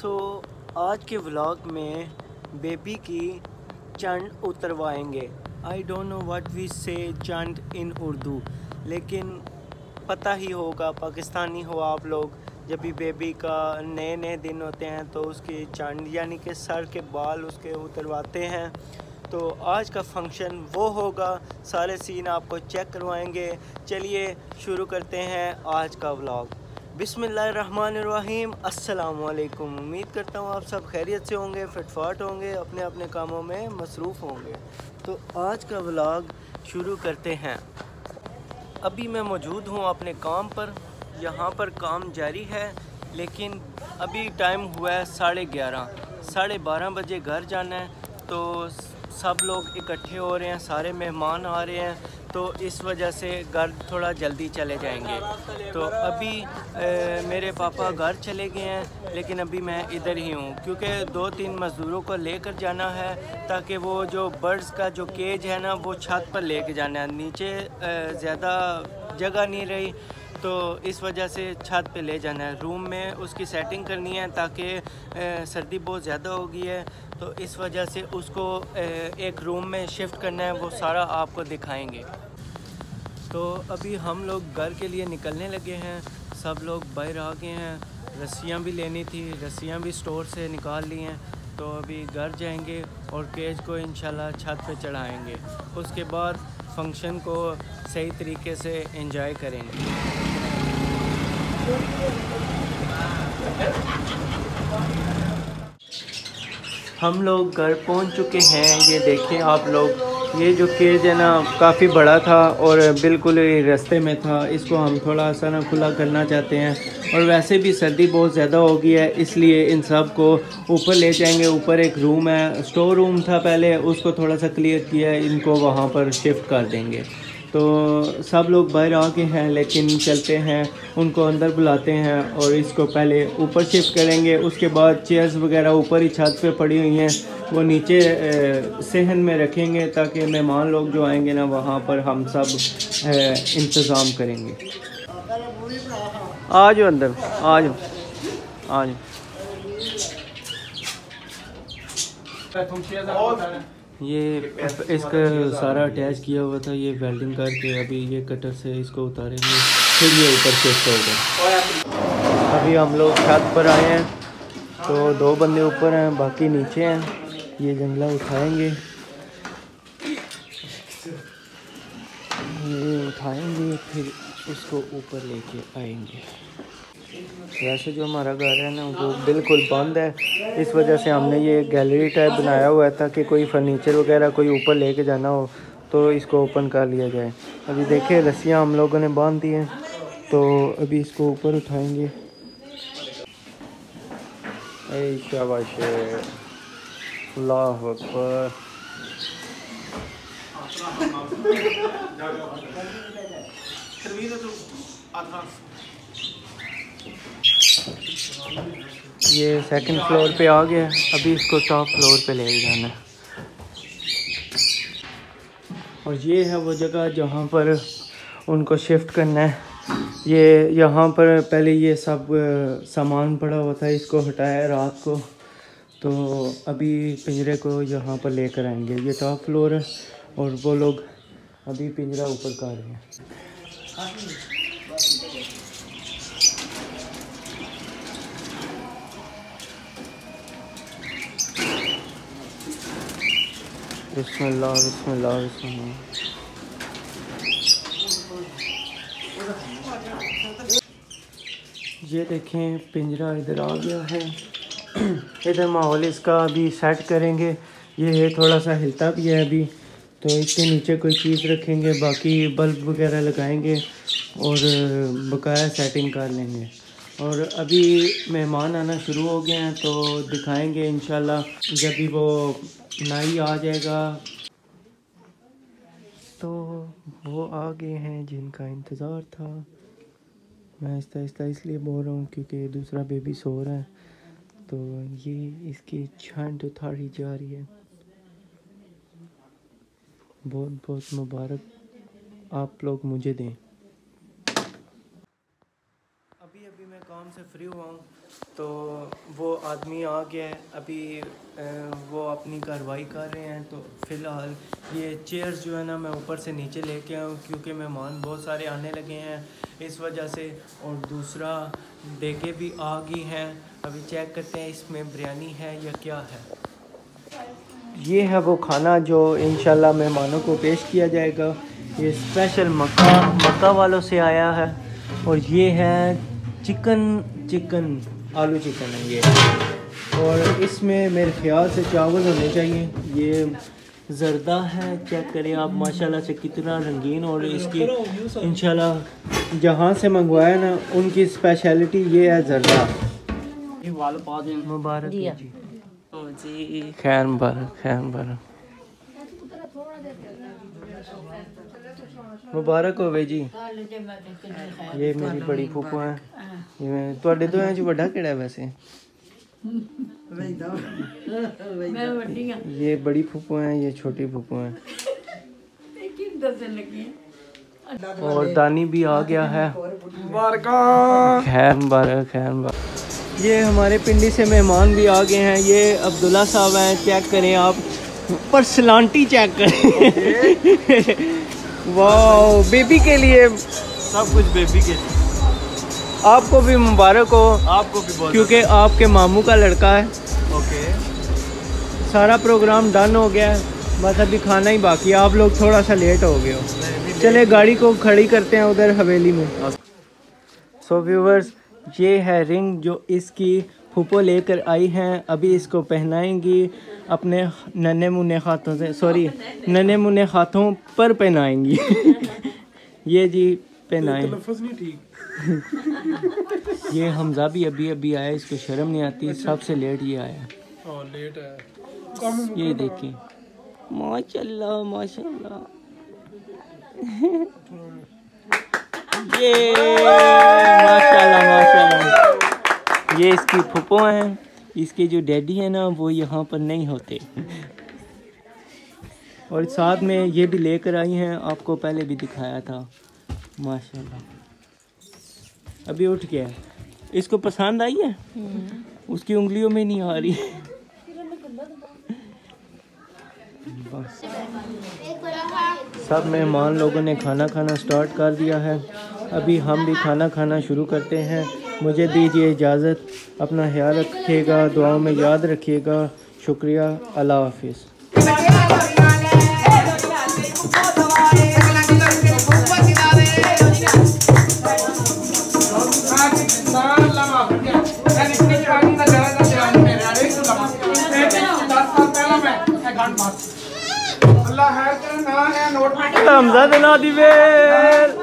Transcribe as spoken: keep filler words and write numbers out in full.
सो आज के व्लॉग में बेबी की चंद उतरवाएंगे। I don't know what we say चंद इन उर्दू, लेकिन पता ही होगा पाकिस्तानी हो आप लोग, जब भी बेबी का नए नए दिन होते हैं तो उसकी चंद यानी कि सर के बाल उसके उतरवाते हैं। तो आज का फंक्शन वो होगा, सारे सीन आपको चेक करवाएंगे। चलिए शुरू करते हैं आज का व्लॉग। बिस्मिल्लाहिर्रहमानिर्रहीम, अस्सलामु अलैकुम। उम्मीद करता हूँ आप सब खैरियत से होंगे, फिटफाट होंगे, अपने अपने कामों में मसरूफ़ होंगे। तो आज का व्लॉग शुरू करते हैं। अभी मैं मौजूद हूँ अपने काम पर, यहाँ पर काम जारी है, लेकिन अभी टाइम हुआ है साढ़े ग्यारह साढ़े बारह बजे घर जाना है। तो सब लोग इकट्ठे हो रहे हैं, सारे मेहमान आ रहे हैं, तो इस वजह से घर थोड़ा जल्दी चले जाएंगे। तो अभी ए, मेरे पापा घर चले गए हैं, लेकिन अभी मैं इधर ही हूँ क्योंकि दो तीन मज़दूरों को लेकर जाना है, ताकि वो जो बर्ड्स का जो केज है ना वो छत पर लेके जाना है। नीचे ज़्यादा जगह नहीं रही, तो इस वजह से छत पे ले जाना है, रूम में उसकी सेटिंग करनी है, ताकि सर्दी बहुत ज़्यादा हो गई है। तो इस वजह से उसको ए, एक रूम में शिफ्ट करना है, वो सारा आपको दिखाएंगे। तो अभी हम लोग घर के लिए निकलने लगे हैं, सब लोग बाहर आ गए हैं। रस्सियाँ भी लेनी थी, रस्सियाँ भी स्टोर से निकाल ली हैं। तो अभी घर जाएंगे और केज को इंशाल्लाह छत पे चढ़ाएँगे, उसके बाद फंक्शन को सही तरीके से एंजॉय करेंगे। हम लोग घर पहुंच चुके हैं। ये देखें आप लोग, ये जो केज है ना काफ़ी बड़ा था और बिल्कुल ही रास्ते में था, इसको हम थोड़ा सा ना खुला करना चाहते हैं। और वैसे भी सर्दी बहुत ज़्यादा हो गई है, इसलिए इन सब को ऊपर ले जाएंगे। ऊपर एक रूम है, स्टोर रूम था पहले, उसको थोड़ा सा क्लियर किया, इनको वहाँ पर शिफ्ट कर देंगे। तो सब लोग बाहर आ गए हैं, लेकिन चलते हैं, उनको अंदर बुलाते हैं और इसको पहले ऊपर शिफ्ट करेंगे। उसके बाद चेयर्स वगैरह ऊपर ही छत पे पड़ी हुई हैं, वो नीचे सहन में रखेंगे, ताकि मेहमान लोग जो आएंगे ना वहाँ पर हम सब इंतज़ाम करेंगे। आ जाओ अंदर, आ जाओ आ जाओ। ये इसका सारा अटैच किया हुआ था, ये वेल्डिंग करके अभी ये कटर से इसको उतारेंगे, फिर ये ऊपर शिफ्ट होगा। अभी हम लोग छत पर आए हैं, तो दो बंदे ऊपर हैं, बाकी नीचे हैं। ये जंगला उठाएंगे, ये उठाएंगे, फिर उसको ऊपर लेके आएंगे। वैसे जो हमारा घर है ना वो बिल्कुल बंद है, इस वजह से हमने ये गैलरी टाइप बनाया हुआ था कि कोई फर्नीचर वगैरह कोई ऊपर लेके जाना हो तो इसको ओपन कर लिया जाए। अभी देखिए रस्सियाँ हम लोगों ने बांध दी हैं, तो अभी इसको ऊपर उठाएंगे। ऐ शाबाश, अल्लाह अकबर। ये सेकंड फ्लोर पे आ गया, अभी इसको टॉप फ्लोर पे ले जाना है। और ये है वो जगह जहाँ पर उनको शिफ्ट करना है। ये यहाँ पर पहले ये सब सामान पड़ा हुआ था, इसको हटाया रात को, तो अभी पिंजरे को यहाँ पर लेकर आएंगे। ये टॉप फ्लोर है और वो लोग अभी पिंजरा ऊपर कर रहे हैं। बिस्मिल्लाह बिस्मिल्लाह बिस्मिल्लाह। ये देखें पिंजरा इधर आ गया है। इधर माहौल इसका अभी सेट करेंगे। ये थोड़ा सा हिलता भी है अभी, तो इसके नीचे कोई चीज़ रखेंगे, बाकी बल्ब वगैरह लगाएंगे और बकाया सेटिंग कर लेंगे। और अभी मेहमान आना शुरू हो गए हैं, तो दिखाएंगे इंशाल्लाह जब भी वो नाई आ जाएगा। तो वो आ गए हैं जिनका इंतज़ार था। मैं आहिस्ता आहिस्ता इसलिए बोल रहा हूँ क्योंकि दूसरा बेबी सो रहा है। तो ये इसकी छंट उतारी जा रही है। बहुत बहुत मुबारक आप लोग मुझे दें। अभी अभी मैं काम से फ्री हुआ हूँ, तो वो आदमी आ गया है, अभी वो अपनी कार्रवाई कर रहे हैं। तो फ़िलहाल ये चेयर्स जो है ना मैं ऊपर से नीचे लेके आऊँ क्योंकि मेहमान बहुत सारे आने लगे हैं इस वजह से। और दूसरा देगे भी आ गई हैं, अभी चेक करते हैं इसमें बिरयानी है या क्या है। ये है वो खाना जो इंशाल्लाह मेहमानों को पेश किया जाएगा। ये स्पेशल मक्का मक्का वालों से आया है। और ये है चिकन चिकन आलू चिकन है ये। और इसमें मेरे ख्याल से चावल होने चाहिए। ये जर्दा है, चेक करें आप माशाल्लाह से कितना रंगीन। और इसकी इंशाल्लाह जहाँ से मंगवाया ना उनकी स्पेशलिटी ये है जर्दा। मुबारक जी, जी। खैर मुबारक, खैर मुबारक, मुबारक हो वे जी। ये मेरी बड़ी फूफो है। थोड़े तो हैं जो बड़ा केड़ा है वैसे ये बड़ी फूफो हैं, ये छोटी फूफो हैं। और दानी भी आ गया है। खैर मुबारक, खैर मुबारक। ये हमारे पिंडी से मेहमान भी आ गए हैं। ये अब्दुल्ला साहब हैं, चेक करें आप पर सलांटी चेक करें। वाओ, बेबी के लिए सब कुछ, बेबी के लिए। आपको भी मुबारक हो, आपको भी बहुत, क्योंकि आपके मामू का लड़का है। ओके, सारा प्रोग्राम डन हो गया है, बस अभी खाना ही बाकी है। आप लोग थोड़ा सा लेट हो गए हो। चले गाड़ी को खड़ी करते हैं उधर हवेली में। सो व्यूवर्स, ये है रिंग जो इसकी फूफो लेकर आई हैं। अभी इसको पहनाएंगी अपने नन्हे मुन्ने हाथों से, सॉरी नन्हे मुन्ने हाथों पर पहनाएंगी। ये जी पहनाएं। ये हमजा भी अभी अभी आया, इसको शर्म नहीं आती, सबसे लेट ये आया। ओ, लेट आया। ये देखिए माशाल्लाह माशाल्लाह। ये माशाल्लाह माशाल्लाह। ये इसकी फुप्पो हैं। इसके जो डैडी हैं ना वो यहाँ पर नहीं होते। और साथ में ये भी लेकर आई हैं, आपको पहले भी दिखाया था माशाल्लाह। अभी उठ गया, इसको पसंद आई है, उसकी उंगलियों में नहीं आ रही है। बस सब मेहमान लोगों ने खाना खाना स्टार्ट कर दिया है। अभी हम भी खाना खाना शुरू करते हैं। मुझे दीजिए इजाज़त, अपना ख्याल रखिएगा, दुआओं में याद रखिएगा। शुक्रिया, अल्लाह हाफिज़। हमज़ा दे ना दिवे।